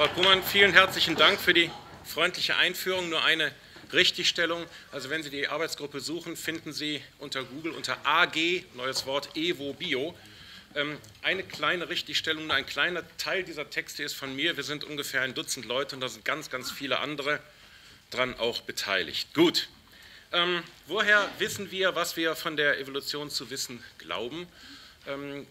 Frau Kummern, vielen herzlichen Dank für die freundliche Einführung. Nur eine Richtigstellung. Also wenn Sie die Arbeitsgruppe suchen, finden Sie unter Google unter AG, neues Wort, Evo Bio. Eine kleine Richtigstellung, ein kleiner Teil dieser Texte ist von mir. Wir sind ungefähr ein Dutzend Leute und da sind ganz, ganz viele andere dran auch beteiligt. Gut. Woher wissen wir, was wir von der Evolution zu wissen glauben?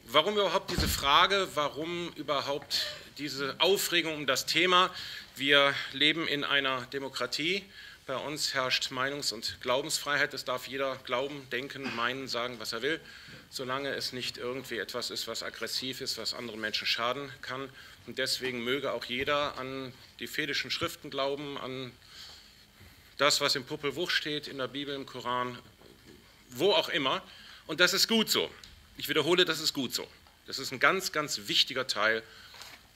Warum überhaupt diese Frage? Warum überhaupt diese Aufregung um das Thema? Wir leben in einer Demokratie. Bei uns herrscht Meinungs- und Glaubensfreiheit. Es darf jeder glauben, denken, meinen, sagen, was er will, solange es nicht irgendwie etwas ist, was aggressiv ist, was anderen Menschen schaden kann. Und deswegen möge auch jeder an die vedischen Schriften glauben, an das, was im Popolvuh steht, in der Bibel, im Koran, wo auch immer. Und das ist gut so. Ich wiederhole, das ist gut so. Das ist ein ganz, ganz wichtiger Teil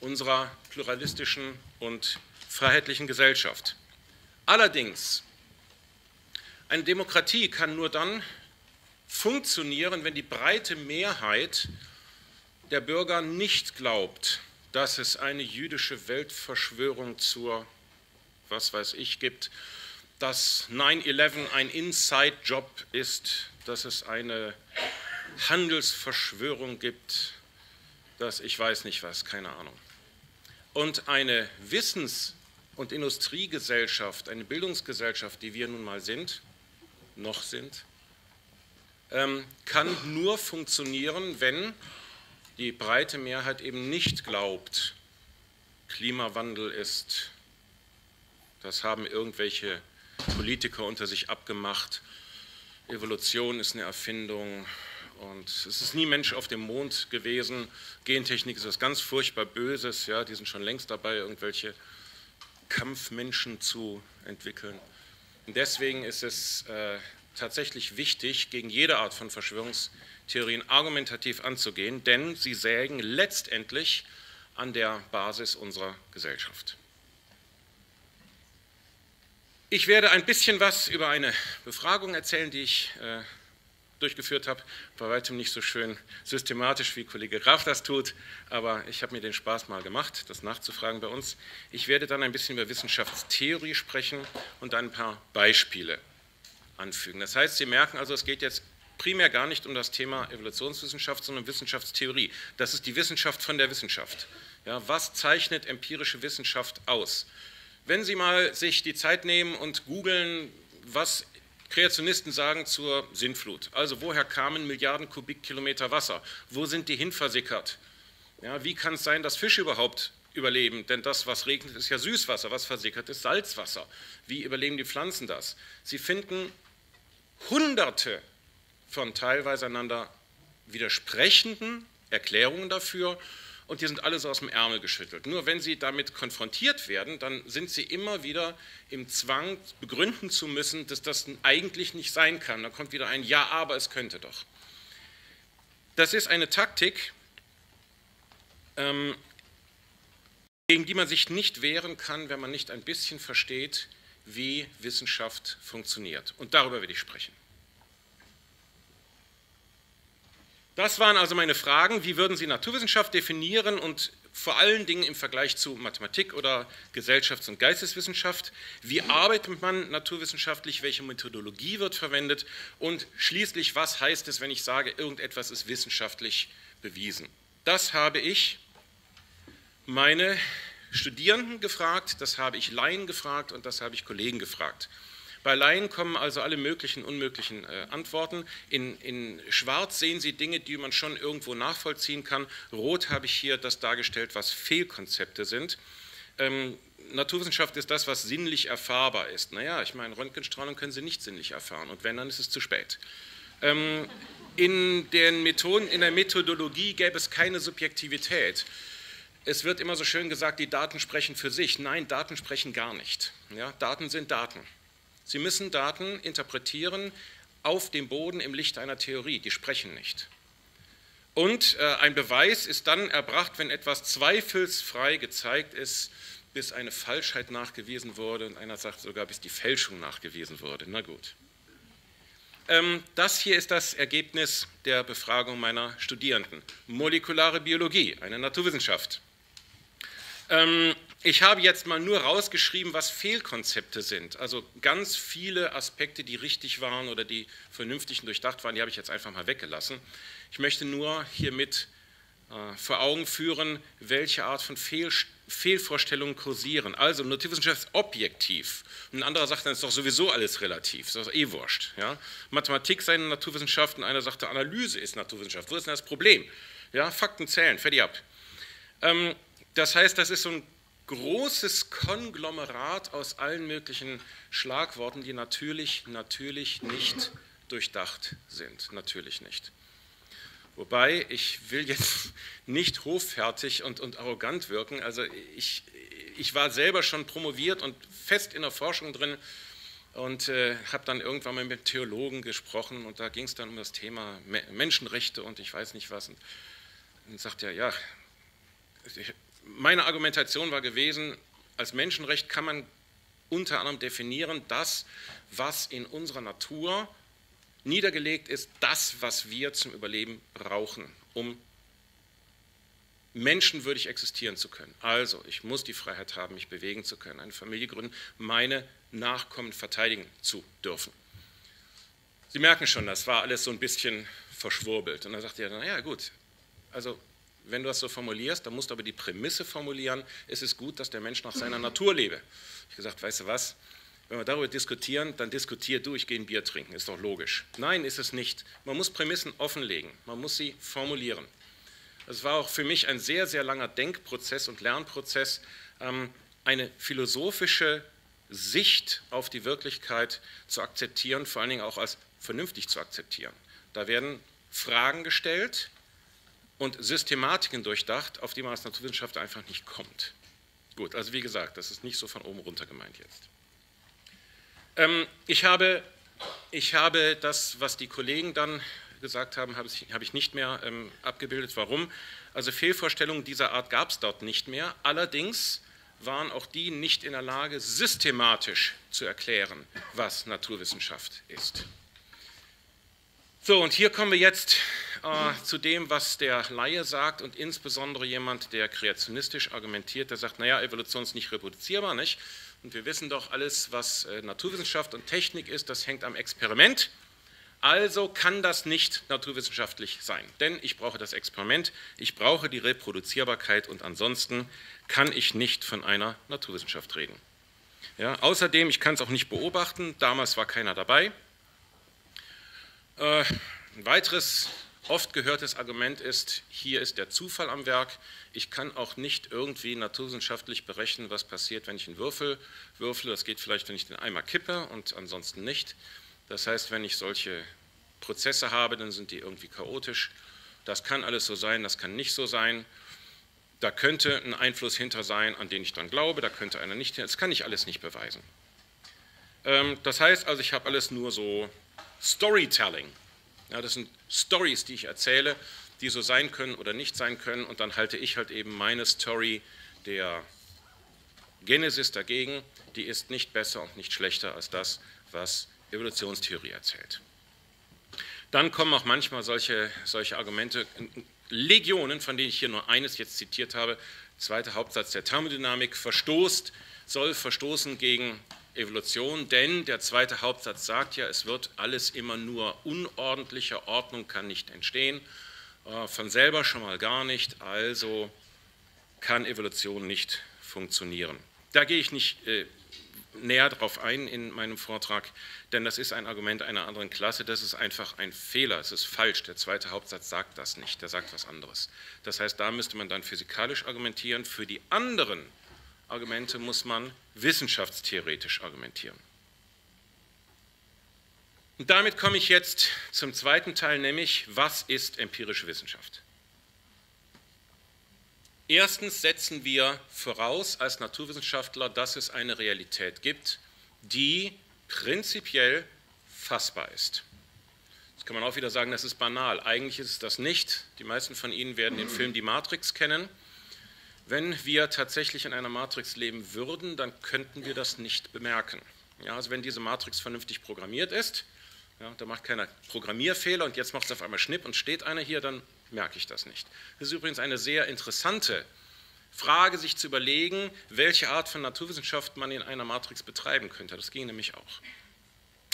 unserer pluralistischen und freiheitlichen Gesellschaft. Allerdings, eine Demokratie kann nur dann funktionieren, wenn die breite Mehrheit der Bürger nicht glaubt, dass es eine jüdische Weltverschwörung zur, was weiß ich, gibt, dass 9/11 ein Inside-Job ist, dass es eine Handelsverschwörung gibt, dass ich weiß nicht was, keine Ahnung. Und eine Wissensverschwörung und Industriegesellschaft, eine Bildungsgesellschaft, die wir nun mal sind, noch sind, kann nur funktionieren, wenn die breite Mehrheit eben nicht glaubt, Klimawandel ist, das haben irgendwelche Politiker unter sich abgemacht, Evolution ist eine Erfindung und es ist nie Mensch auf dem Mond gewesen, Gentechnik ist was ganz furchtbar Böses, ja, die sind schon längst dabei, irgendwelche Kampfmenschen zu entwickeln. Und deswegen ist es tatsächlich wichtig, gegen jede Art von Verschwörungstheorien argumentativ anzugehen, denn sie sägen letztendlich an der Basis unserer Gesellschaft. Ich werde ein bisschen was über eine Befragung erzählen, die ich durchgeführt habe. Bei weitem nicht so schön systematisch, wie Kollege Graf das tut, aber ich habe mir den Spaß mal gemacht, das nachzufragen bei uns. Ich werde dann ein bisschen über Wissenschaftstheorie sprechen und dann ein paar Beispiele anfügen. Das heißt, Sie merken also, es geht jetzt primär gar nicht um das Thema Evolutionswissenschaft, sondern Wissenschaftstheorie. Das ist die Wissenschaft von der Wissenschaft. Ja, was zeichnet empirische Wissenschaft aus? Wenn Sie mal sich die Zeit nehmen und googeln, was Kreationisten sagen zur Sintflut. Also woher kamen Milliarden Kubikkilometer Wasser? Wo sind die hinversickert? Ja, wie kann es sein, dass Fische überhaupt überleben? Denn das, was regnet, ist ja Süßwasser. Was versickert, ist Salzwasser. Wie überleben die Pflanzen das? Sie finden Hunderte von teilweise einander widersprechenden Erklärungen dafür und die sind alle so aus dem Ärmel geschüttelt. Nur wenn Sie damit konfrontiert werden, dann sind Sie immer wieder im Zwang, begründen zu müssen, dass das eigentlich nicht sein kann. Da kommt wieder ein Ja, aber es könnte doch. Das ist eine Taktik, gegen die man sich nicht wehren kann, wenn man nicht ein bisschen versteht, wie Wissenschaft funktioniert. Und darüber will ich sprechen. Das waren also meine Fragen. Wie würden Sie Naturwissenschaft definieren und vor allen Dingen im Vergleich zu Mathematik oder Gesellschafts- und Geisteswissenschaft? Wie arbeitet man naturwissenschaftlich? Welche Methodologie wird verwendet? Und schließlich, was heißt es, wenn ich sage, irgendetwas ist wissenschaftlich bewiesen? Das habe ich meine Studierenden gefragt, das habe ich Laien gefragt und das habe ich Kollegen gefragt. Bei Laien kommen also alle möglichen, unmöglichen Antworten. In Schwarz sehen Sie Dinge, die man schon irgendwo nachvollziehen kann. Rot habe ich hier das dargestellt, was Fehlkonzepte sind. Naturwissenschaft ist das, was sinnlich erfahrbar ist. Naja, ich meine, Röntgenstrahlung können Sie nicht sinnlich erfahren. Und wenn, dann ist es zu spät. In den Methoden, in der Methodologie gäbe es keine Subjektivität. Es wird immer so schön gesagt, die Daten sprechen für sich. Nein, Daten sprechen gar nicht. Ja, Daten sind Daten. Sie müssen Daten interpretieren auf dem Boden im Licht einer Theorie, die sprechen nicht. Und ein Beweis ist dann erbracht, wenn etwas zweifelsfrei gezeigt ist, bis eine Falschheit nachgewiesen wurde und einer sagt sogar, bis die Fälschung nachgewiesen wurde. Na gut. Das hier ist das Ergebnis der Befragung meiner Studierenden. Molekulare Biologie, eine Naturwissenschaft. Ich habe jetzt mal nur rausgeschrieben, was Fehlkonzepte sind. Also ganz viele Aspekte, die richtig waren oder die vernünftig und durchdacht waren, die habe ich jetzt einfach mal weggelassen. Ich möchte nur hiermit vor Augen führen, welche Art von Fehlvorstellungen kursieren. Also Naturwissenschaft ist objektiv. Und ein anderer sagt, dann ist doch sowieso alles relativ. Das ist doch eh wurscht. Ja? Mathematik sei eine Naturwissenschaft und einer sagte, Analyse ist Naturwissenschaft. Wo ist denn das Problem? Ja? Fakten zählen, fertig ab. Das heißt, das ist so ein großes Konglomerat aus allen möglichen Schlagworten, die natürlich nicht durchdacht sind. Natürlich nicht. Wobei, ich will jetzt nicht hoffärtig und arrogant wirken, also ich war selber schon promoviert und fest in der Forschung drin und habe dann irgendwann mal mit Theologen gesprochen und da ging es dann um das Thema Menschenrechte und ich weiß nicht was. Und sagte er, ja, meine Argumentation war gewesen, als Menschenrecht kann man unter anderem definieren, das, was in unserer Natur niedergelegt ist, das, was wir zum Überleben brauchen, um menschenwürdig existieren zu können. Also, ich muss die Freiheit haben, mich bewegen zu können, eine Familie gründen, meine Nachkommen verteidigen zu dürfen. Sie merken schon, das war alles so ein bisschen verschwurbelt. Und dann sagt er, naja, gut, also wenn du das so formulierst, dann musst du aber die Prämisse formulieren, es ist gut, dass der Mensch nach seiner Natur lebe. Ich gesagt, weißt du was? Wenn wir darüber diskutieren, dann diskutier du, ich gehe ein Bier trinken, ist doch logisch. Nein, ist es nicht. Man muss Prämissen offenlegen, man muss sie formulieren. Das war auch für mich ein sehr, sehr langer Denkprozess und Lernprozess, eine philosophische Sicht auf die Wirklichkeit zu akzeptieren, vor allen Dingen auch als vernünftig zu akzeptieren. Da werden Fragen gestellt und Systematiken durchdacht, auf die man als Naturwissenschaftler einfach nicht kommt. Gut, also wie gesagt, das ist nicht so von oben runter gemeint jetzt. Ich habe das, was die Kollegen dann gesagt haben, habe ich nicht mehr abgebildet. Warum? Also Fehlvorstellungen dieser Art gab es dort nicht mehr. Allerdings waren auch die nicht in der Lage, systematisch zu erklären, was Naturwissenschaft ist. So, und hier kommen wir jetzt zu dem, was der Laie sagt und insbesondere jemand, der kreationistisch argumentiert, der sagt, naja, Evolution ist nicht reproduzierbar, nicht? Und wir wissen doch, alles, was Naturwissenschaft und Technik ist, das hängt am Experiment. Also kann das nicht naturwissenschaftlich sein, denn ich brauche das Experiment, ich brauche die Reproduzierbarkeit und ansonsten kann ich nicht von einer Naturwissenschaft reden. Ja, außerdem, ich kann es auch nicht beobachten, damals war keiner dabei. Ein weiteres oft gehörtes Argument ist, hier ist der Zufall am Werk. Ich kann auch nicht irgendwie naturwissenschaftlich berechnen, was passiert, wenn ich einen Würfel würfle. Das geht vielleicht, wenn ich den Eimer kippe und ansonsten nicht. Das heißt, wenn ich solche Prozesse habe, dann sind die irgendwie chaotisch. Das kann alles so sein, das kann nicht so sein. Da könnte ein Einfluss hinter sein, an den ich dann glaube, da könnte einer nicht hin. Das kann ich alles nicht beweisen. Das heißt also, ich habe alles nur so Storytelling. Ja, das sind Stories, die ich erzähle, die so sein können oder nicht sein können und dann halte ich halt eben meine Story der Genesis dagegen, die ist nicht besser und nicht schlechter als das, was Evolutionstheorie erzählt. Dann kommen auch manchmal solche Argumente, Legionen, von denen ich hier nur eines jetzt zitiert habe, zweiter Hauptsatz der Thermodynamik, soll verstoßen gegen Evolution, denn der zweite Hauptsatz sagt ja, es wird alles immer nur unordentlicher, Ordnung kann nicht entstehen, von selber schon mal gar nicht, also kann Evolution nicht funktionieren. Da gehe ich nicht näher drauf ein in meinem Vortrag, denn das ist ein Argument einer anderen Klasse, das ist einfach ein Fehler, es ist falsch, der zweite Hauptsatz sagt das nicht, der sagt was anderes. Das heißt, da müsste man dann physikalisch argumentieren, für die anderen Argumente muss man wissenschaftstheoretisch argumentieren. Und damit komme ich jetzt zum zweiten Teil, nämlich, was ist empirische Wissenschaft? Erstens setzen wir voraus als Naturwissenschaftler, dass es eine Realität gibt, die prinzipiell fassbar ist. Jetzt kann man auch wieder sagen, das ist banal. Eigentlich ist es das nicht. Die meisten von Ihnen werden den Film Die Matrix kennen. Wenn wir tatsächlich in einer Matrix leben würden, dann könnten wir das nicht bemerken. Ja, also wenn diese Matrix vernünftig programmiert ist, ja, da macht keiner Programmierfehler und jetzt macht es auf einmal Schnipp und steht einer hier, dann merke ich das nicht. Das ist übrigens eine sehr interessante Frage, sich zu überlegen, welche Art von Naturwissenschaft man in einer Matrix betreiben könnte. Das ging nämlich auch.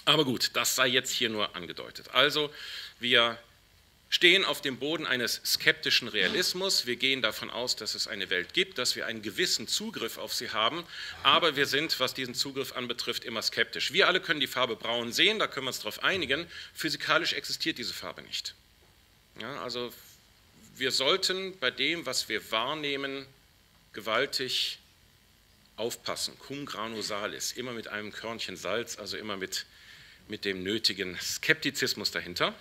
Aber gut, das sei jetzt hier nur angedeutet. Also, wir stehen auf dem Boden eines skeptischen Realismus. Wir gehen davon aus, dass es eine Welt gibt, dass wir einen gewissen Zugriff auf sie haben, aber wir sind, was diesen Zugriff anbetrifft, immer skeptisch. Wir alle können die Farbe braun sehen, da können wir uns darauf einigen. Physikalisch existiert diese Farbe nicht. Ja, also wir sollten bei dem, was wir wahrnehmen, gewaltig aufpassen. Cum grano salis, immer mit einem Körnchen Salz, also immer mit dem nötigen Skeptizismus dahinter.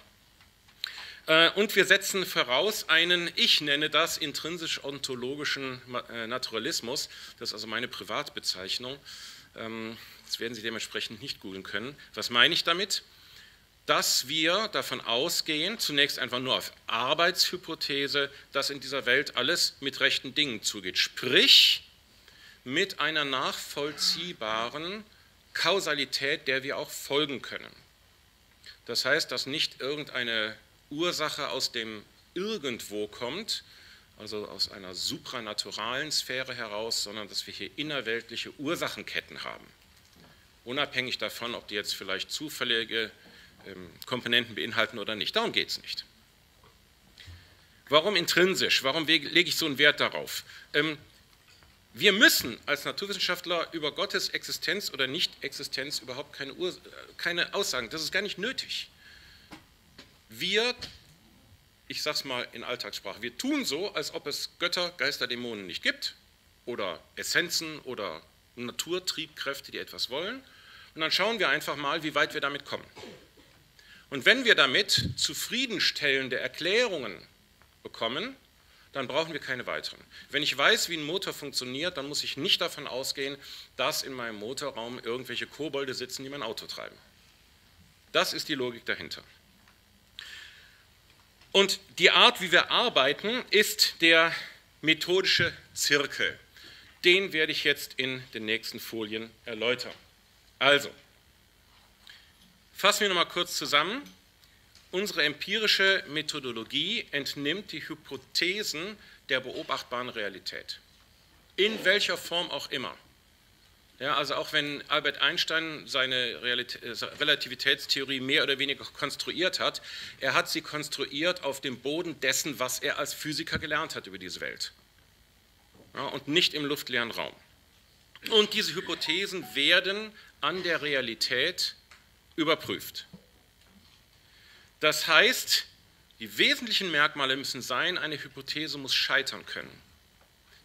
Und wir setzen voraus einen, ich nenne das, intrinsisch-ontologischen Naturalismus. Das ist also meine Privatbezeichnung. Das werden Sie dementsprechend nicht googeln können. Was meine ich damit? Dass wir davon ausgehen, zunächst einfach nur auf Arbeitshypothese, dass in dieser Welt alles mit rechten Dingen zugeht. Sprich, mit einer nachvollziehbaren Kausalität, der wir auch folgen können. Das heißt, dass nicht irgendeine Ursache aus dem Irgendwo kommt, also aus einer supranaturalen Sphäre heraus, sondern dass wir hier innerweltliche Ursachenketten haben. Unabhängig davon, ob die jetzt vielleicht zufällige Komponenten beinhalten oder nicht. Darum geht es nicht. Warum intrinsisch? Warum lege ich so einen Wert darauf? Wir müssen als Naturwissenschaftler über Gottes Existenz oder Nicht-Existenz überhaupt keine Aussagen. Das ist gar nicht nötig. Wir, ich sage es mal in Alltagssprache, wir tun so, als ob es Götter, Geister, Dämonen nicht gibt oder Essenzen oder Naturtriebkräfte, die etwas wollen. Und dann schauen wir einfach mal, wie weit wir damit kommen. Und wenn wir damit zufriedenstellende Erklärungen bekommen, dann brauchen wir keine weiteren. Wenn ich weiß, wie ein Motor funktioniert, dann muss ich nicht davon ausgehen, dass in meinem Motorraum irgendwelche Kobolde sitzen, die mein Auto treiben. Das ist die Logik dahinter. Und die Art, wie wir arbeiten, ist der methodische Zirkel. Den werde ich jetzt in den nächsten Folien erläutern. Also, fassen wir nochmal kurz zusammen. Unsere empirische Methodologie entnimmt die Hypothesen der beobachtbaren Realität. In welcher Form auch immer. Ja, also auch wenn Albert Einstein seine Relativitätstheorie mehr oder weniger konstruiert hat, er hat sie konstruiert auf dem Boden dessen, was er als Physiker gelernt hat über diese Welt. Ja, und nicht im luftleeren Raum. Und diese Hypothesen werden an der Realität überprüft. Das heißt, die wesentlichen Merkmale müssen sein, eine Hypothese muss scheitern können.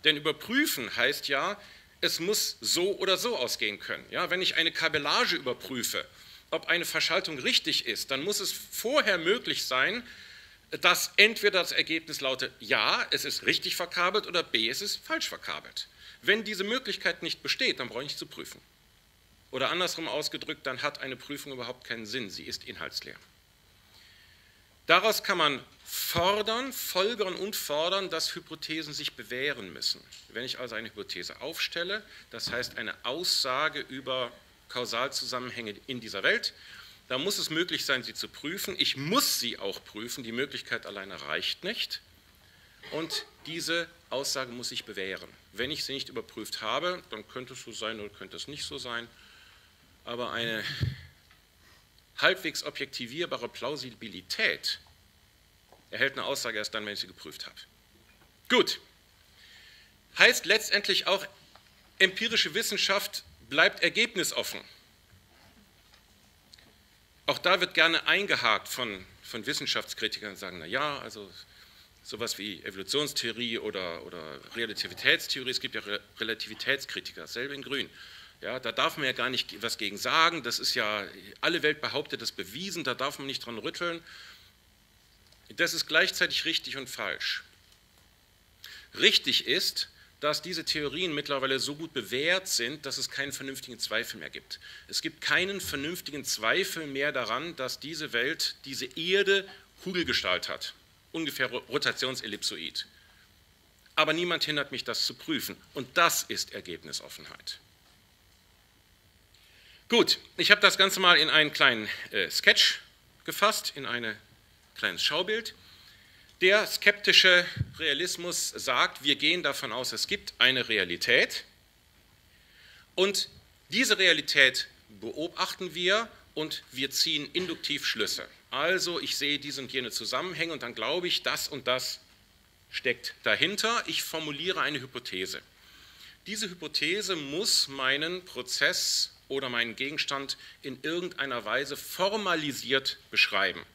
Denn überprüfen heißt ja, es muss so oder so ausgehen können. Ja, wenn ich eine Kabellage überprüfe, ob eine Verschaltung richtig ist, dann muss es vorher möglich sein, dass entweder das Ergebnis lautet, ja, es ist richtig verkabelt oder B, es ist falsch verkabelt. Wenn diese Möglichkeit nicht besteht, dann brauche ich nicht zu prüfen. Oder andersrum ausgedrückt, dann hat eine Prüfung überhaupt keinen Sinn, sie ist inhaltsleer. Daraus kann man folgern und fordern, dass Hypothesen sich bewähren müssen. Wenn ich also eine Hypothese aufstelle, das heißt eine Aussage über Kausalzusammenhänge in dieser Welt, dann muss es möglich sein, sie zu prüfen. Ich muss sie auch prüfen, die Möglichkeit alleine reicht nicht. Und diese Aussage muss sich bewähren. Wenn ich sie nicht überprüft habe, dann könnte es so sein oder könnte es nicht so sein. Aber eine halbwegs objektivierbare Plausibilität erhält eine Aussage erst dann, wenn ich sie geprüft habe. Gut. Heißt letztendlich auch, empirische Wissenschaft bleibt ergebnisoffen. Auch da wird gerne eingehakt von Wissenschaftskritikern und sagen, naja, also sowas wie Evolutionstheorie oder Relativitätstheorie, es gibt ja Relativitätskritiker, dasselbe in Grün. Ja, da darf man ja gar nicht was gegen sagen, das ist ja, alle Welt behauptet das bewiesen, da darf man nicht dran rütteln. Das ist gleichzeitig richtig und falsch. Richtig ist, dass diese Theorien mittlerweile so gut bewährt sind, dass es keinen vernünftigen Zweifel mehr gibt. Es gibt keinen vernünftigen Zweifel mehr daran, dass diese Welt, diese Erde Kugelgestalt hat, ungefähr Rotationsellipsoid. Aber niemand hindert mich, das zu prüfen. Und das ist Ergebnisoffenheit. Gut, ich habe das Ganze mal in einen kleinen Sketch gefasst, in ein kleines Schaubild. Der skeptische Realismus sagt, wir gehen davon aus, es gibt eine Realität und diese Realität beobachten wir und wir ziehen induktiv Schlüsse. Also ich sehe diese und jene Zusammenhänge und dann glaube ich, das und das steckt dahinter. Ich formuliere eine Hypothese. Diese Hypothese muss meinen Prozess oder meinen Gegenstand in irgendeiner Weise formalisiert beschreiben.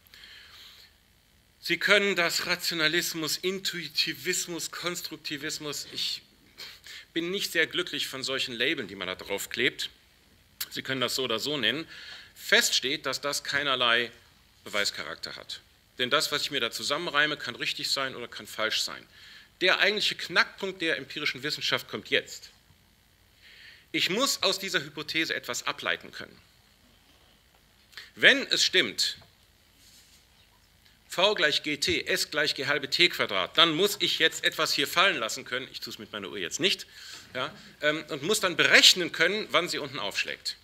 Sie können das Rationalismus, Intuitivismus, Konstruktivismus, ich bin nicht sehr glücklich von solchen Labeln, die man da drauf klebt, Sie können das so oder so nennen, feststeht, dass das keinerlei Beweischarakter hat. Denn das, was ich mir da zusammenreime, kann richtig sein oder kann falsch sein. Der eigentliche Knackpunkt der empirischen Wissenschaft kommt jetzt. Ich muss aus dieser Hypothese etwas ableiten können. Wenn es stimmt, V gleich gt, S gleich g halbe t Quadrat, dann muss ich jetzt etwas hier fallen lassen können, ich tue es mit meiner Uhr jetzt nicht, ja, und muss dann berechnen können, wann sie unten aufschlägt.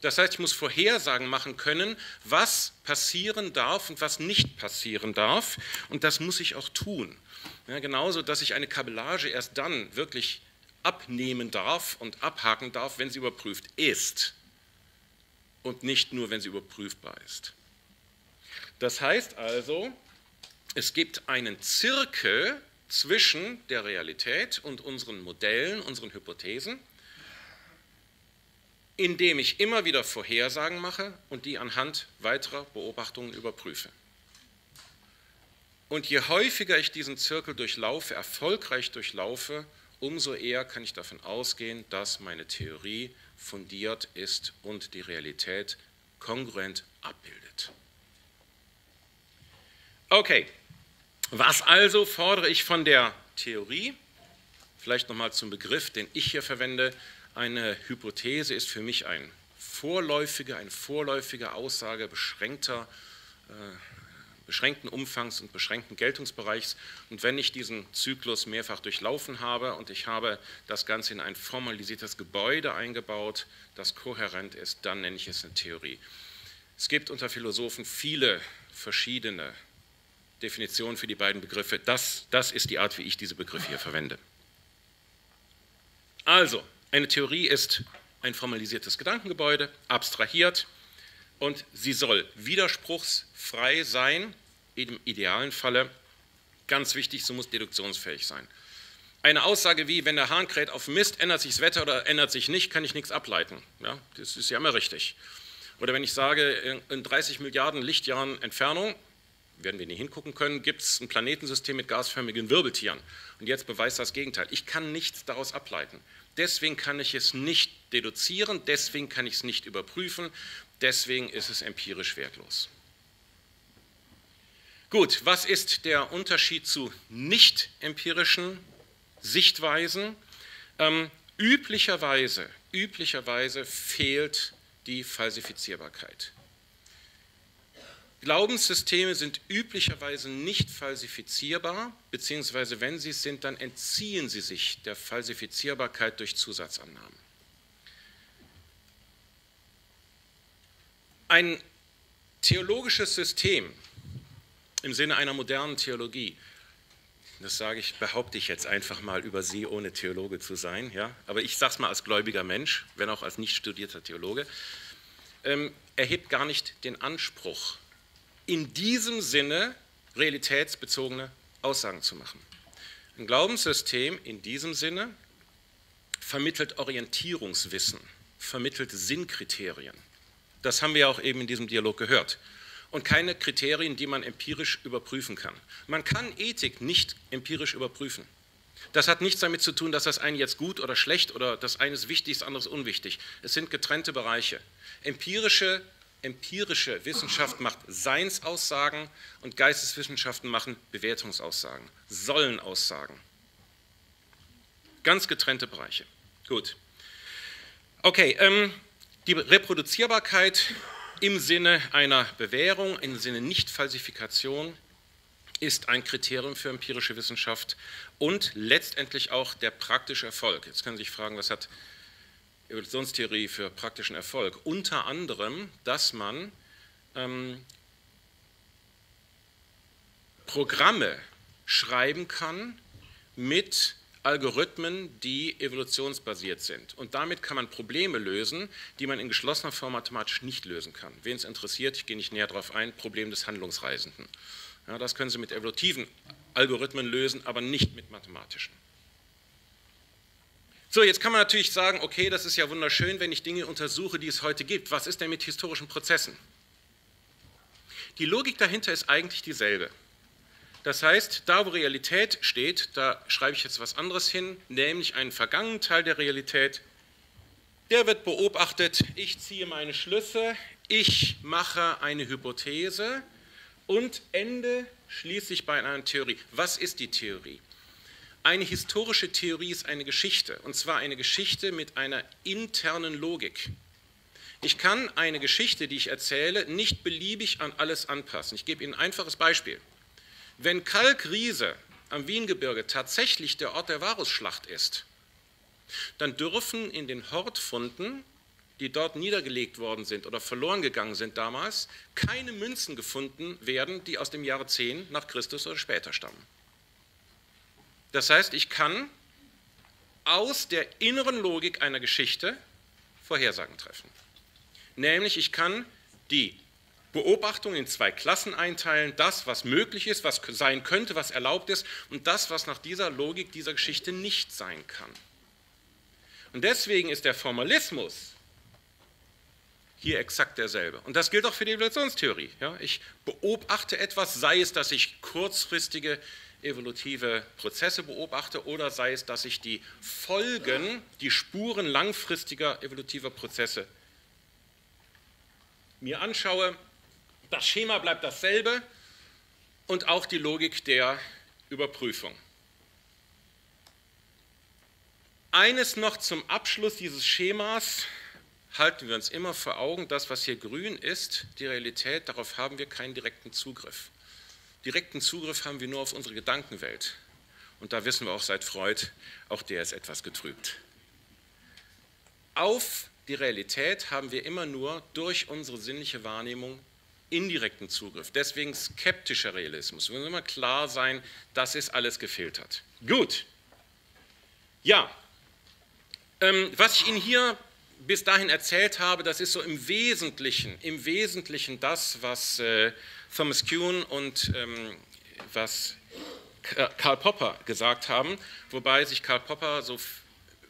Das heißt, ich muss Vorhersagen machen können, was passieren darf und was nicht passieren darf. Und das muss ich auch tun. Ja, genauso, dass ich eine Kabellage erst dann wirklich abnehmen darf und abhaken darf, wenn sie überprüft ist. Und nicht nur, wenn sie überprüfbar ist. Das heißt also, es gibt einen Zirkel zwischen der Realität und unseren Modellen, unseren Hypothesen, indem ich immer wieder Vorhersagen mache und die anhand weiterer Beobachtungen überprüfe. Und je häufiger ich diesen Zirkel durchlaufe, erfolgreich durchlaufe, umso eher kann ich davon ausgehen, dass meine Theorie fundiert ist und die Realität kongruent abbildet. Okay, was also fordere ich von der Theorie? Vielleicht nochmal zum Begriff, den ich hier verwende. Eine Hypothese ist für mich eine vorläufige Aussage beschränkten Umfangs und beschränkten Geltungsbereichs. Und wenn ich diesen Zyklus mehrfach durchlaufen habe und ich habe das Ganze in ein formalisiertes Gebäude eingebaut, das kohärent ist, dann nenne ich es eine Theorie. Es gibt unter Philosophen viele verschiedene Definitionen für die beiden Begriffe. Das ist die Art, wie ich diese Begriffe hier verwende. Also, eine Theorie ist ein formalisiertes Gedankengebäude, abstrahiert, und sie soll widerspruchsfrei sein, im idealen Falle, ganz wichtig, sie muss deduktionsfähig sein. Eine Aussage wie, wenn der Hahn kräht auf Mist, ändert sich das Wetter oder ändert sich nicht, kann ich nichts ableiten. Ja, das ist ja immer richtig. Oder wenn ich sage, in 30 Milliarden Lichtjahren Entfernung, werden wir nicht hingucken können, gibt es ein Planetensystem mit gasförmigen Wirbeltieren. Und jetzt beweist das Gegenteil. Ich kann nichts daraus ableiten. Deswegen kann ich es nicht deduzieren, deswegen kann ich es nicht überprüfen, deswegen ist es empirisch wertlos. Gut, was ist der Unterschied zu nicht-empirischen Sichtweisen? Üblicherweise fehlt die Falsifizierbarkeit. Glaubenssysteme sind üblicherweise nicht falsifizierbar, beziehungsweise wenn sie es sind, dann entziehen sie sich der Falsifizierbarkeit durch Zusatzannahmen. Ein theologisches System im Sinne einer modernen Theologie, das sage ich, behaupte ich jetzt einfach mal über Sie, ohne Theologe zu sein, ja? Aber ich sage es mal als gläubiger Mensch, wenn auch als nicht studierter Theologe, erhebt gar nicht den Anspruch, in diesem Sinne realitätsbezogene Aussagen zu machen. Ein Glaubenssystem in diesem Sinne vermittelt Orientierungswissen, vermittelt Sinnkriterien. Das haben wir auch eben in diesem Dialog gehört. Und keine Kriterien, die man empirisch überprüfen kann. Man kann Ethik nicht empirisch überprüfen. Das hat nichts damit zu tun, dass das eine jetzt gut oder schlecht oder das eine ist wichtig, das andere ist unwichtig. Es sind getrennte Bereiche. Empirische Wissenschaft macht Seinsaussagen und Geisteswissenschaften machen Bewertungsaussagen, Sollenaussagen. Ganz getrennte Bereiche. Gut. Okay, die Reproduzierbarkeit im Sinne einer Bewährung, im Sinne Nicht-Falsifikation, ist ein Kriterium für empirische Wissenschaft und letztendlich auch der praktische Erfolg. Jetzt können Sie sich fragen, was hat Evolutionstheorie für praktischen Erfolg, unter anderem, dass man Programme schreiben kann mit Algorithmen, die evolutionsbasiert sind. Und damit kann man Probleme lösen, die man in geschlossener Form mathematisch nicht lösen kann. Wen es interessiert, ich gehe nicht näher darauf ein, Problem des Handlungsreisenden. Ja, das können Sie mit evolutiven Algorithmen lösen, aber nicht mit mathematischen. So, jetzt kann man natürlich sagen, okay, das ist ja wunderschön, wenn ich Dinge untersuche, die es heute gibt. Was ist denn mit historischen Prozessen? Die Logik dahinter ist eigentlich dieselbe. Das heißt, da wo Realität steht, da schreibe ich jetzt was anderes hin, nämlich einen vergangenen Teil der Realität. Der wird beobachtet, ich ziehe meine Schlüsse, ich mache eine Hypothese und ende schließlich bei einer Theorie. Was ist die Theorie? Eine historische Theorie ist eine Geschichte, und zwar eine Geschichte mit einer internen Logik. Ich kann eine Geschichte, die ich erzähle, nicht beliebig an alles anpassen. Ich gebe Ihnen ein einfaches Beispiel. Wenn Kalkriese am Wiengebirge tatsächlich der Ort der Varusschlacht ist, dann dürfen in den Hortfunden, die dort niedergelegt worden sind oder verloren gegangen sind damals, keine Münzen gefunden werden, die aus dem Jahre 10 nach Christus oder später stammen. Das heißt, ich kann aus der inneren Logik einer Geschichte Vorhersagen treffen. Nämlich, ich kann die Beobachtungen in zwei Klassen einteilen, das, was möglich ist, was sein könnte, was erlaubt ist, und das, was nach dieser Logik dieser Geschichte nicht sein kann. Und deswegen ist der Formalismus hier exakt derselbe. Und das gilt auch für die Evolutionstheorie. Ja, ich beobachte etwas, sei es, dass ich kurzfristige evolutive Prozesse beobachte oder sei es, dass ich die Folgen, die Spuren langfristiger evolutiver Prozesse mir anschaue. Das Schema bleibt dasselbe und auch die Logik der Überprüfung. Eines noch zum Abschluss dieses Schemas: halten wir uns immer vor Augen, das, was hier grün ist, die Realität, darauf haben wir keinen direkten Zugriff. Direkten Zugriff haben wir nur auf unsere Gedankenwelt. Und da wissen wir auch seit Freud, auch der ist etwas getrübt. Auf die Realität haben wir immer nur durch unsere sinnliche Wahrnehmung indirekten Zugriff. Deswegen skeptischer Realismus. Wir müssen immer klar sein, das ist alles gefiltert. Gut. Ja, was ich Ihnen hier bis dahin erzählt habe, das ist so im Wesentlichen das, was Thomas Kuhn und was Karl Popper gesagt haben, wobei sich Karl Popper so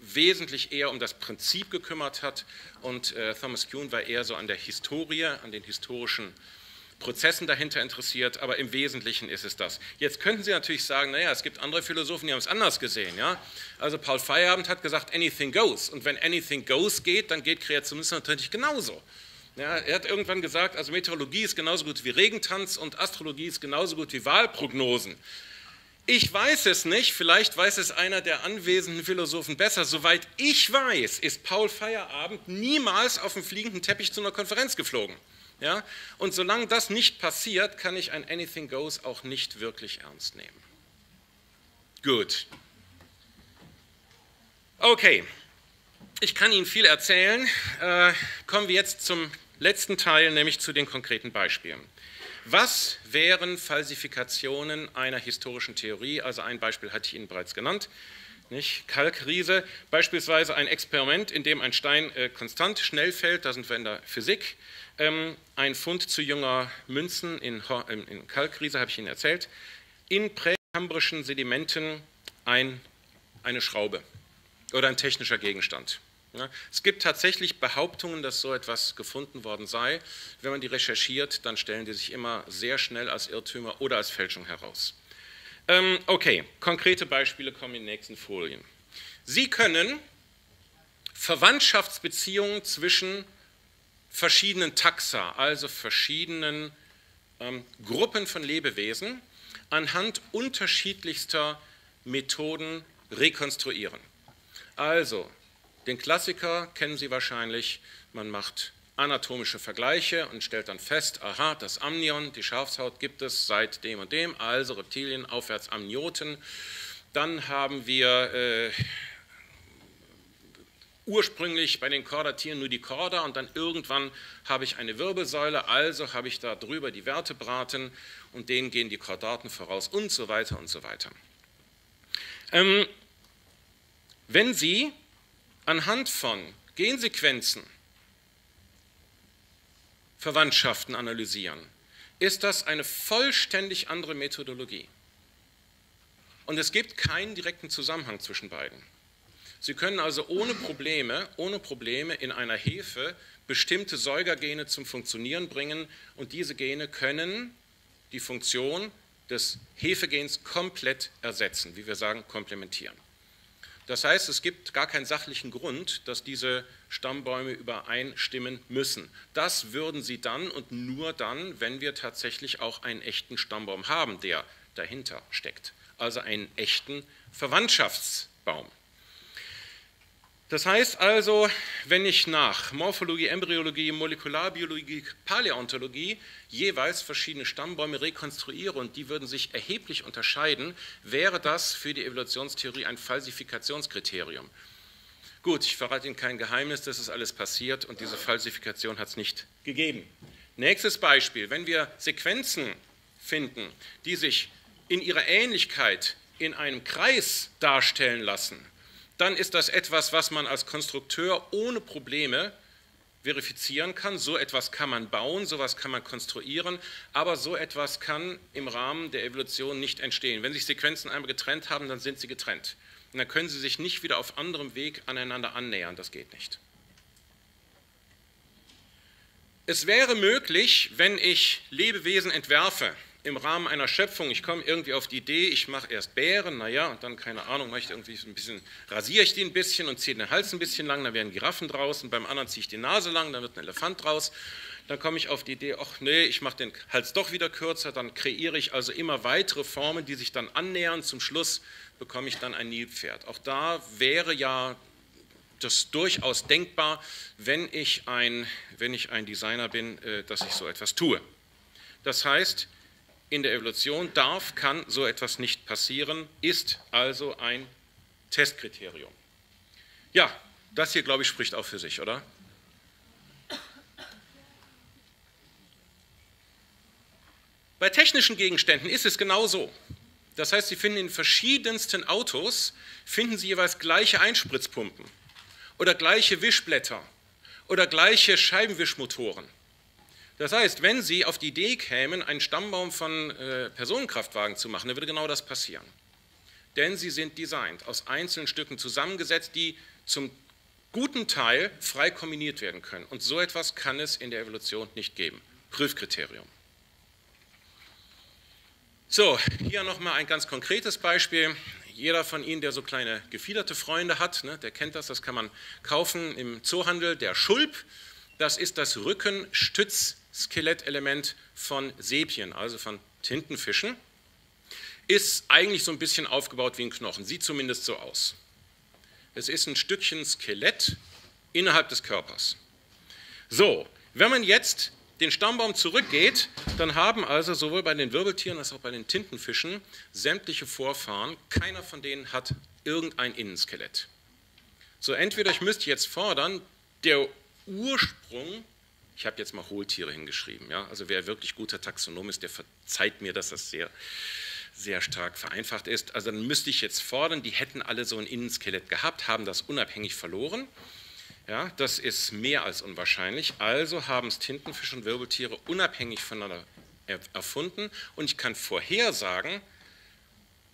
wesentlich eher um das Prinzip gekümmert hat und Thomas Kuhn war eher so an der Historie, an den historischen Prozessen dahinter interessiert, aber im Wesentlichen ist es das. Jetzt könnten Sie natürlich sagen, naja, es gibt andere Philosophen, die haben es anders gesehen. Ja? Also Paul Feierabend hat gesagt, anything goes, und wenn anything goes geht, dann geht Kreationismus natürlich genauso. Ja, er hat irgendwann gesagt, also Meteorologie ist genauso gut wie Regentanz und Astrologie ist genauso gut wie Wahlprognosen. Ich weiß es nicht, vielleicht weiß es einer der anwesenden Philosophen besser. Soweit ich weiß, ist Paul Feierabend niemals auf dem fliegenden Teppich zu einer Konferenz geflogen. Ja? Und solange das nicht passiert, kann ich ein Anything Goes auch nicht wirklich ernst nehmen. Gut. Okay, ich kann Ihnen viel erzählen. Kommen wir jetzt zum letzten Teil, nämlich zu den konkreten Beispielen. Was wären Falsifikationen einer historischen Theorie? Also ein Beispiel hatte ich Ihnen bereits genannt, nicht? Kalkriese, beispielsweise ein Experiment, in dem ein Stein konstant schnell fällt, da sind wir in der Physik. Ein Fund zu jünger Münzen in Kalkriese, habe ich Ihnen erzählt. In präkambrischen Sedimenten eine Schraube oder ein technischer Gegenstand. Ja, es gibt tatsächlich Behauptungen, dass so etwas gefunden worden sei. Wenn man die recherchiert, dann stellen die sich immer sehr schnell als Irrtümer oder als Fälschung heraus. Okay, konkrete Beispiele kommen in den nächsten Folien. Sie können Verwandtschaftsbeziehungen zwischen verschiedenen Taxa, also verschiedenen Gruppen von Lebewesen, anhand unterschiedlichster Methoden rekonstruieren. Also, den Klassiker kennen Sie wahrscheinlich, man macht anatomische Vergleiche und stellt dann fest, aha, das Amnion, die Schafshaut gibt es seit dem und dem, also Reptilien, aufwärts Amnioten. Dann haben wir ursprünglich bei den Chordatieren nur die Chorda und dann irgendwann habe ich eine Wirbelsäule, also habe ich da drüber die Vertebraten und denen gehen die Chordaten voraus und so weiter und so weiter. Wenn Sie anhand von Gensequenzen Verwandtschaften analysieren, ist das eine vollständig andere Methodologie. Und es gibt keinen direkten Zusammenhang zwischen beiden. Sie können also ohne Probleme in einer Hefe bestimmte Säugergene zum Funktionieren bringen und diese Gene können die Funktion des Hefegens komplett ersetzen, wie wir sagen, komplementieren. Das heißt, es gibt gar keinen sachlichen Grund, dass diese Stammbäume übereinstimmen müssen. Das würden sie dann und nur dann, wenn wir tatsächlich auch einen echten Stammbaum haben, der dahinter steckt. Also einen echten Verwandtschaftsbaum. Das heißt also, wenn ich nach Morphologie, Embryologie, Molekularbiologie, Paläontologie jeweils verschiedene Stammbäume rekonstruiere und die würden sich erheblich unterscheiden, wäre das für die Evolutionstheorie ein Falsifikationskriterium. Gut, ich verrate Ihnen kein Geheimnis, das ist alles passiert und diese Falsifikation hat es nicht gegeben. Nächstes Beispiel, wenn wir Sequenzen finden, die sich in ihrer Ähnlichkeit in einem Kreis darstellen lassen, dann ist das etwas, was man als Konstrukteur ohne Probleme verifizieren kann. So etwas kann man bauen, so etwas kann man konstruieren, aber so etwas kann im Rahmen der Evolution nicht entstehen. Wenn sich Sequenzen einmal getrennt haben, dann sind sie getrennt. Und dann können sie sich nicht wieder auf anderem Weg aneinander annähern. Das geht nicht. Es wäre möglich, wenn ich Lebewesen entwerfe, im Rahmen einer Schöpfung, ich komme irgendwie auf die Idee, ich mache erst Bären, naja, und dann, keine Ahnung, mache ich irgendwie ein bisschen, rasiere ich die ein bisschen und ziehe den Hals ein bisschen lang, dann werden Giraffen draus und beim anderen ziehe ich die Nase lang, dann wird ein Elefant draus. Dann komme ich auf die Idee, ach nee, ich mache den Hals doch wieder kürzer, dann kreiere ich also immer weitere Formen, die sich dann annähern. Zum Schluss bekomme ich dann ein Nilpferd. Auch da wäre ja das durchaus denkbar, wenn ich ein Designer bin, dass ich so etwas tue. Das heißt, in der Evolution kann so etwas nicht passieren, ist also ein Testkriterium. Ja, das hier, glaube ich, spricht auch für sich, oder? Bei technischen Gegenständen ist es genauso. Das heißt, Sie finden in verschiedensten Autos, finden Sie jeweils gleiche Einspritzpumpen oder gleiche Wischblätter oder gleiche Scheibenwischmotoren. Das heißt, wenn Sie auf die Idee kämen, einen Stammbaum von Personenkraftwagen zu machen, dann würde genau das passieren. Denn sie sind designt, aus einzelnen Stücken zusammengesetzt, die zum guten Teil frei kombiniert werden können. Und so etwas kann es in der Evolution nicht geben. Prüfkriterium. So, hier nochmal ein ganz konkretes Beispiel. Jeder von Ihnen, der so kleine gefiederte Freunde hat, ne, der kennt das, das kann man kaufen im Zoohandel, der Schulp. Das ist das Rückenstützskelettelement von Sepien, also von Tintenfischen, ist eigentlich so ein bisschen aufgebaut wie ein Knochen, sieht zumindest so aus. Es ist ein Stückchen Skelett innerhalb des Körpers. So, wenn man jetzt den Stammbaum zurückgeht, dann haben also sowohl bei den Wirbeltieren als auch bei den Tintenfischen sämtliche Vorfahren, keiner von denen hat irgendein Innenskelett. So, entweder ich müsste jetzt fordern, der Ursprung, ich habe jetzt mal Hohltiere hingeschrieben, ja? Also wer wirklich guter Taxonom ist, der verzeiht mir, dass das sehr, sehr stark vereinfacht ist. Also dann müsste ich jetzt fordern, die hätten alle so ein Innenskelett gehabt, haben das unabhängig verloren. Ja, das ist mehr als unwahrscheinlich. Also haben es Tintenfische und Wirbeltiere unabhängig voneinander erfunden und ich kann vorhersagen,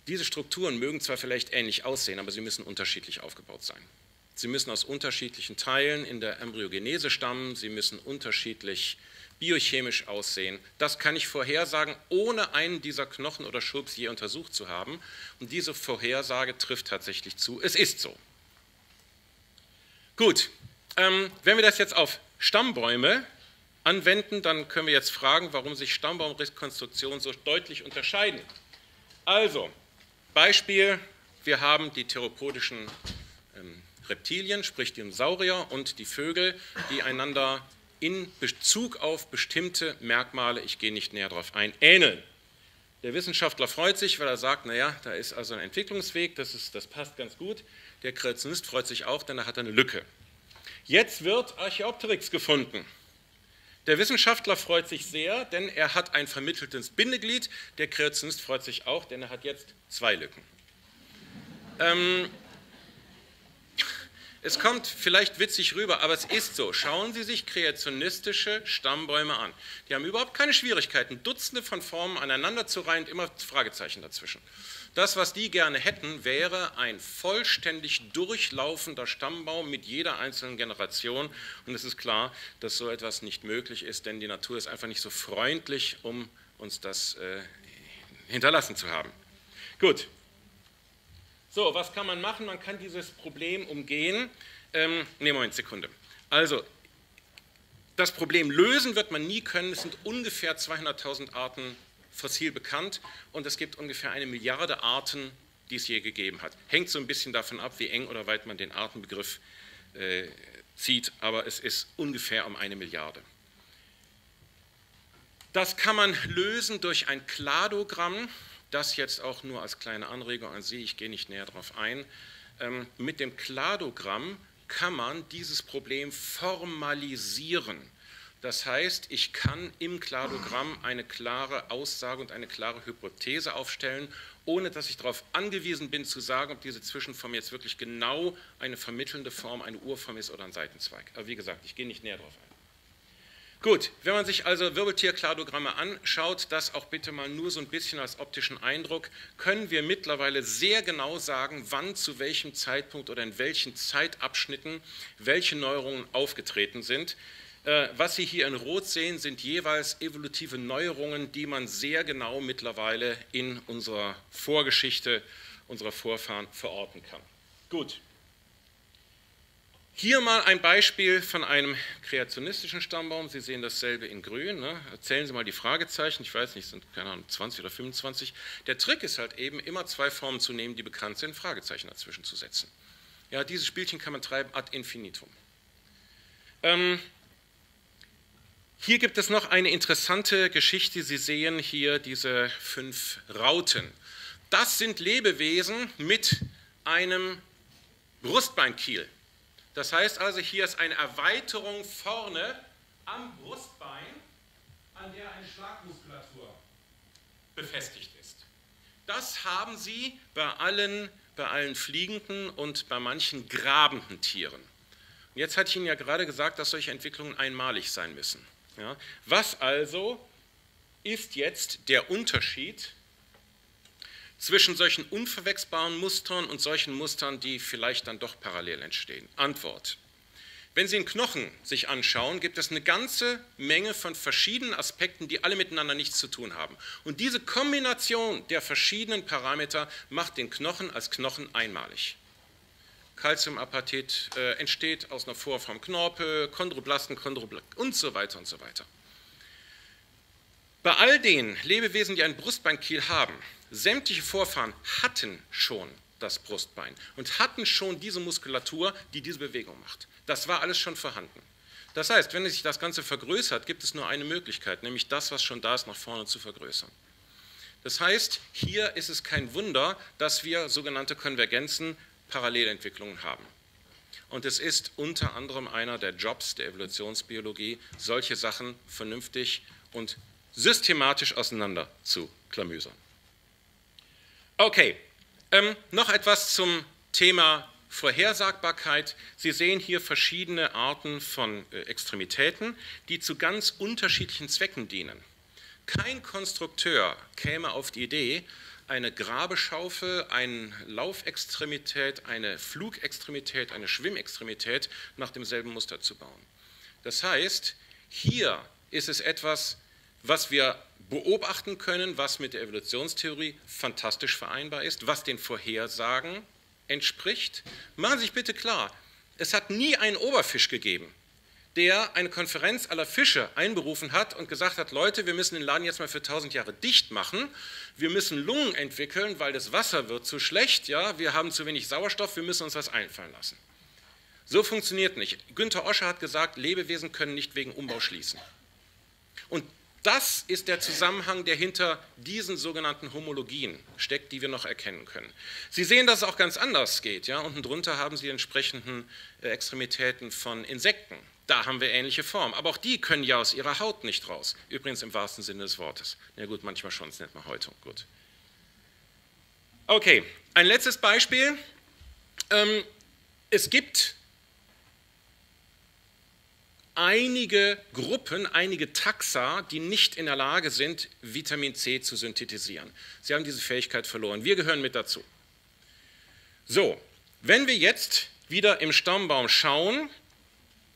diese Strukturen mögen zwar vielleicht ähnlich aussehen, aber sie müssen unterschiedlich aufgebaut sein. Sie müssen aus unterschiedlichen Teilen in der Embryogenese stammen, sie müssen unterschiedlich biochemisch aussehen. Das kann ich vorhersagen, ohne einen dieser Knochen oder Schulps je untersucht zu haben. Und diese Vorhersage trifft tatsächlich zu. Es ist so. Gut, wenn wir das jetzt auf Stammbäume anwenden, dann können wir jetzt fragen, warum sich Stammbaumrekonstruktionen so deutlich unterscheiden. Also, Beispiel, wir haben die theropodischen Reptilien, sprich die Saurier und die Vögel, die einander in Bezug auf bestimmte Merkmale, ich gehe nicht näher darauf ein, ähneln. Der Wissenschaftler freut sich, weil er sagt, naja, da ist also ein Entwicklungsweg, das passt ganz gut. Der Kreationist freut sich auch, denn da hat er eine Lücke. Jetzt wird Archaeopteryx gefunden. Der Wissenschaftler freut sich sehr, denn er hat ein vermitteltes Bindeglied. Der Kreationist freut sich auch, denn er hat jetzt zwei Lücken. Es kommt vielleicht witzig rüber, aber es ist so. Schauen Sie sich kreationistische Stammbäume an. Die haben überhaupt keine Schwierigkeiten, Dutzende von Formen aneinander zu reihen und immer Fragezeichen dazwischen. Das, was die gerne hätten, wäre ein vollständig durchlaufender Stammbaum mit jeder einzelnen Generation. Und es ist klar, dass so etwas nicht möglich ist, denn die Natur ist einfach nicht so freundlich, um uns das hinterlassen zu haben. Gut. So, was kann man machen? Man kann dieses Problem umgehen. Also, das Problem lösen wird man nie können. Es sind ungefähr 200.000 Arten fossil bekannt und es gibt ungefähr 1 Milliarde Arten, die es je gegeben hat. Hängt so ein bisschen davon ab, wie eng oder weit man den Artenbegriff zieht, aber es ist ungefähr um 1 Milliarde. Das kann man lösen durch ein Kladogramm. Das jetzt auch nur als kleine Anregung an Sie, ich gehe nicht näher darauf ein. Mit dem Kladogramm kann man dieses Problem formalisieren. Das heißt, ich kann im Kladogramm eine klare Aussage und eine klare Hypothese aufstellen, ohne dass ich darauf angewiesen bin, zu sagen, ob diese Zwischenform jetzt wirklich genau eine vermittelnde Form, eine Urform ist oder ein Seitenzweig. Aber wie gesagt, ich gehe nicht näher darauf ein. Gut, wenn man sich also Wirbeltierkladogramme anschaut, das auch bitte mal nur so ein bisschen als optischen Eindruck, können wir mittlerweile sehr genau sagen, wann, zu welchem Zeitpunkt oder in welchen Zeitabschnitten welche Neuerungen aufgetreten sind. Was Sie hier in Rot sehen, sind jeweils evolutive Neuerungen, die man sehr genau mittlerweile in unserer Vorgeschichte unserer Vorfahren verorten kann. Gut. Hier mal ein Beispiel von einem kreationistischen Stammbaum. Sie sehen dasselbe in grün. Ne? Erzählen Sie mal die Fragezeichen. Ich weiß nicht, sind keine Ahnung, 20 oder 25. Der Trick ist halt eben, immer zwei Formen zu nehmen, die bekannt sind, Fragezeichen dazwischen zu setzen. Ja, dieses Spielchen kann man treiben ad infinitum. Hier gibt es noch eine interessante Geschichte. Sie sehen hier diese 5 Rauten. Das sind Lebewesen mit einem Brustbeinkiel. Das heißt also, hier ist eine Erweiterung vorne am Brustbein, an der eine Schlagmuskulatur befestigt ist. Das haben Sie bei allen fliegenden und bei manchen grabenden Tieren. Und jetzt hatte ich Ihnen ja gerade gesagt, dass solche Entwicklungen einmalig sein müssen. Ja? Was also ist jetzt der Unterschied zwischen solchen unverwechselbaren Mustern und solchen Mustern, die vielleicht dann doch parallel entstehen? Antwort. Wenn Sie einen Knochen sich anschauen, gibt es eine ganze Menge von verschiedenen Aspekten, die alle miteinander nichts zu tun haben. Und diese Kombination der verschiedenen Parameter macht den Knochen als Knochen einmalig. Calciumapatit entsteht aus einer Vorform Knorpel, Chondroblasten, und so weiter und so weiter. Bei all den Lebewesen, die einen Brustbeinkiel haben, sämtliche Vorfahren hatten schon das Brustbein und hatten schon diese Muskulatur, die diese Bewegung macht. Das war alles schon vorhanden. Das heißt, wenn sich das Ganze vergrößert, gibt es nur eine Möglichkeit, nämlich das, was schon da ist, nach vorne zu vergrößern. Das heißt, hier ist es kein Wunder, dass wir sogenannte Konvergenzen, Parallelentwicklungen haben. Und es ist unter anderem einer der Jobs der Evolutionsbiologie, solche Sachen vernünftig und systematisch auseinander zu klamüsern. Okay, noch etwas zum Thema Vorhersagbarkeit. Sie sehen hier verschiedene Arten von Extremitäten, die zu ganz unterschiedlichen Zwecken dienen. Kein Konstrukteur käme auf die Idee, eine Grabeschaufel, eine Laufextremität, eine Flugextremität, eine Schwimmextremität nach demselben Muster zu bauen. Das heißt, hier ist es etwas, was wir beobachten können, was mit der Evolutionstheorie fantastisch vereinbar ist, was den Vorhersagen entspricht. Machen Sie sich bitte klar, es hat nie einen Oberfisch gegeben, der eine Konferenz aller Fische einberufen hat und gesagt hat, Leute, wir müssen den Laden jetzt mal für 1000 Jahre dicht machen, wir müssen Lungen entwickeln, weil das Wasser wird zu schlecht, ja, wir haben zu wenig Sauerstoff, wir müssen uns was einfallen lassen. So funktioniert nicht. Günter Oscher hat gesagt, Lebewesen können nicht wegen Umbau schließen. Und Das ist der Zusammenhang, der hinter diesen sogenannten Homologien steckt, die wir noch erkennen können. Sie sehen, dass es auch ganz anders geht. Ja? Unten drunter haben Sie die entsprechenden Extremitäten von Insekten. Da haben wir ähnliche Formen. Aber auch die können ja aus ihrer Haut nicht raus. Übrigens im wahrsten Sinne des Wortes. Ja gut, manchmal schon, das nennt man Häutung. Gut. Okay, ein letztes Beispiel. Es gibt einige Gruppen, einige Taxa, die nicht in der Lage sind, Vitamin C zu synthetisieren. Sie haben diese Fähigkeit verloren. Wir gehören mit dazu. So, wenn wir jetzt wieder im Stammbaum schauen,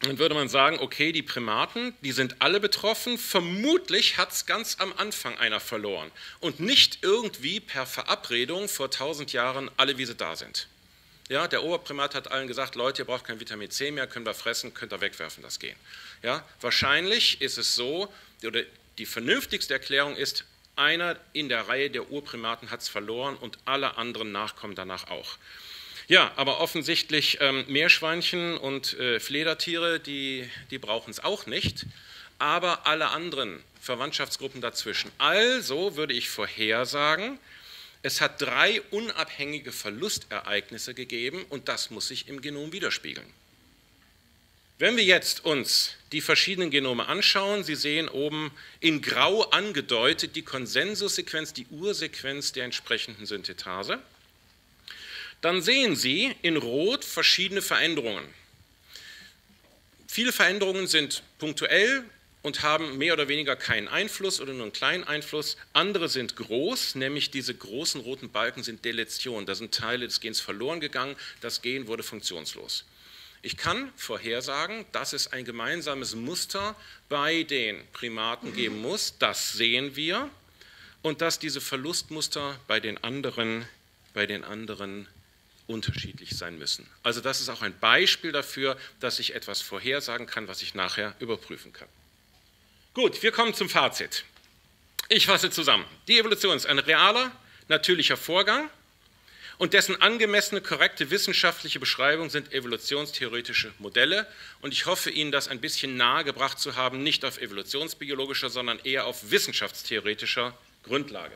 dann würde man sagen, okay, die Primaten, die sind alle betroffen. Vermutlich hat es ganz am Anfang einer verloren und nicht irgendwie per Verabredung vor 1000 Jahren alle, wie sie da sind. Ja, der Oberprimat hat allen gesagt, Leute, ihr braucht kein Vitamin C mehr, können wir fressen, könnt ihr wegwerfen, das geht. Ja, wahrscheinlich ist es so, oder die vernünftigste Erklärung ist, einer in der Reihe der Urprimaten hat es verloren und alle anderen Nachkommen danach auch. Ja, aber offensichtlich Meerschweinchen und Fledertiere, die brauchen es auch nicht, aber alle anderen Verwandtschaftsgruppen dazwischen. Also würde ich vorhersagen, es hat 3 unabhängige Verlustereignisse gegeben und das muss sich im Genom widerspiegeln. Wenn wir jetzt uns die verschiedenen Genome anschauen, Sie sehen oben in Grau angedeutet die Konsensussequenz, die Ursequenz der entsprechenden Synthetase, dann sehen Sie in Rot verschiedene Veränderungen. Viele Veränderungen sind punktuell und haben mehr oder weniger keinen Einfluss oder nur einen kleinen Einfluss. Andere sind groß, nämlich diese großen roten Balken sind Deletionen. Da sind Teile des Gens verloren gegangen, das Gen wurde funktionslos. Ich kann vorhersagen, dass es ein gemeinsames Muster bei den Primaten geben muss. Das sehen wir. Und dass diese Verlustmuster bei den anderen unterschiedlich sein müssen. Also das ist auch ein Beispiel dafür, dass ich etwas vorhersagen kann, was ich nachher überprüfen kann. Gut, wir kommen zum Fazit. Ich fasse zusammen. Die Evolution ist ein realer, natürlicher Vorgang und dessen angemessene, korrekte wissenschaftliche Beschreibung sind evolutionstheoretische Modelle. Und ich hoffe, Ihnen das ein bisschen nahegebracht zu haben, nicht auf evolutionsbiologischer, sondern eher auf wissenschaftstheoretischer Grundlage.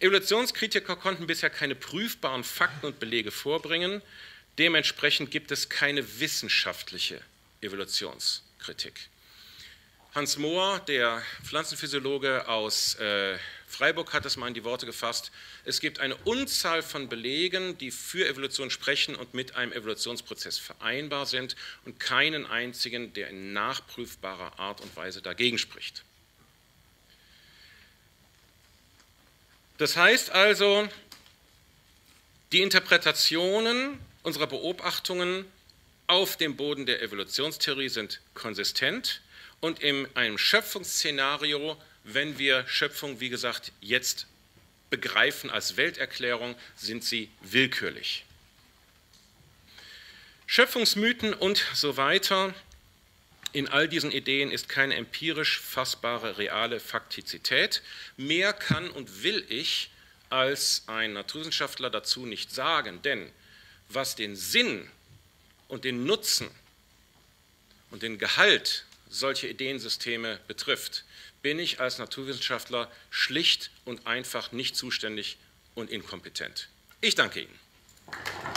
Evolutionskritiker konnten bisher keine prüfbaren Fakten und Belege vorbringen. Dementsprechend gibt es keine wissenschaftliche Evolutionskritik. Hans Mohr, der Pflanzenphysiologe aus Freiburg, hat es mal in die Worte gefasst. Es gibt eine Unzahl von Belegen, die für Evolution sprechen und mit einem Evolutionsprozess vereinbar sind und keinen einzigen, der in nachprüfbarer Art und Weise dagegen spricht. Das heißt also, die Interpretationen unserer Beobachtungen auf dem Boden der Evolutionstheorie sind konsistent. Und in einem Schöpfungsszenario, wenn wir Schöpfung, wie gesagt, jetzt begreifen als Welterklärung, sind sie willkürlich. Schöpfungsmythen und so weiter, in all diesen Ideen ist keine empirisch fassbare reale Faktizität. Mehr kann und will ich als ein Naturwissenschaftler dazu nicht sagen, denn was den Sinn und den Nutzen und den Gehalt solche Ideensysteme betrifft, bin ich als Naturwissenschaftler schlicht und einfach nicht zuständig und inkompetent. Ich danke Ihnen.